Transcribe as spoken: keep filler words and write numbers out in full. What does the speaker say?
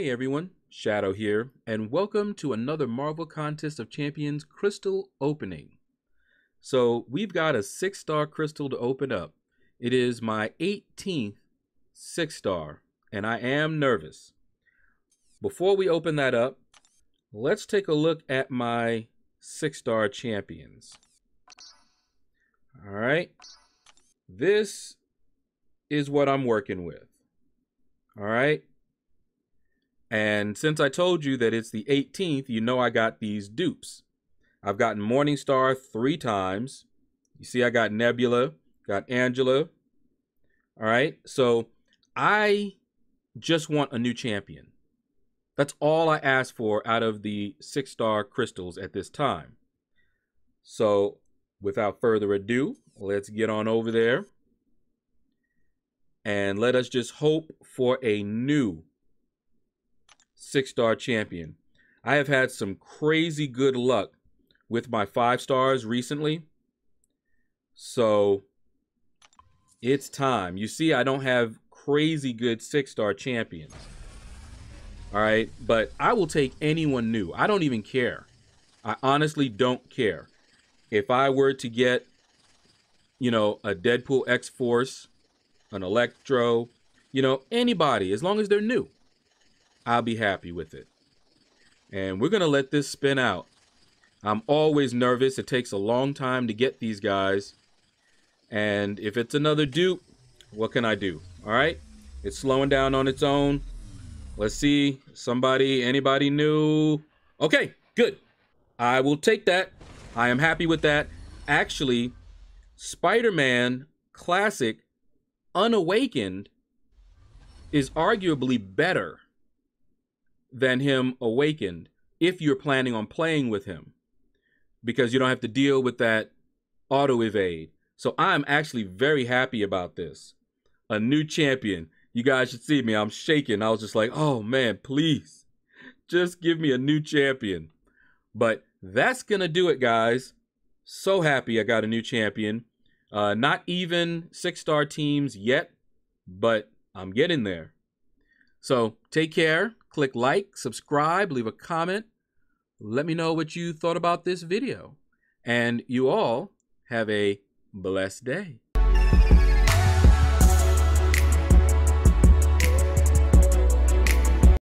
Hey everyone, Shadow here, and welcome to another Marvel Contest of Champions crystal opening. So we've got a six star crystal to open up. It is my eighteenth six star, and I am nervous. Before we open that up, let's take a look at my six star champions. All right, this is what I'm working with. All right. And since I told you that it's the eighteenth, you know I got these dupes. I've gotten Morningstar three times. You see, I got Nebula, got Angela. All right, so I just want a new champion. That's all I asked for out of the six-star crystals at this time. So without further ado, let's get on over there. And let us just hope for a new six-star champion. I have had some crazy good luck with my five stars recently, so it's time. You see, I don't have crazy good six-star champions. All right, but I will take anyone new. I don't even care. I honestly don't care. If I were to get, you know, a Deadpool X-Force, an Electro, you know, anybody, as long as they're new, I'll be happy with it. And we're gonna let this spin out. I'm always nervous. It takes a long time to get these guys. And if it's another dupe, what can I do? All right, it's slowing down on its own. Let's see, somebody, anybody new? Okay, good. I will take that. I am happy with that. Actually, Spider-Man Classic Unawakened is arguably better than him awakened, if you're planning on playing with him, because you don't have to deal with that auto evade. So I'm actually very happy about this. A new champion. You guys should see me. I'm shaking. I was just like, oh man, please just give me a new champion. But that's gonna do it, guys. So happy I got a new champion. Uh, not even six star teams yet, but I'm getting there. So take care. Click like, subscribe, leave a comment. Let me know what you thought about this video. And you all have a blessed day.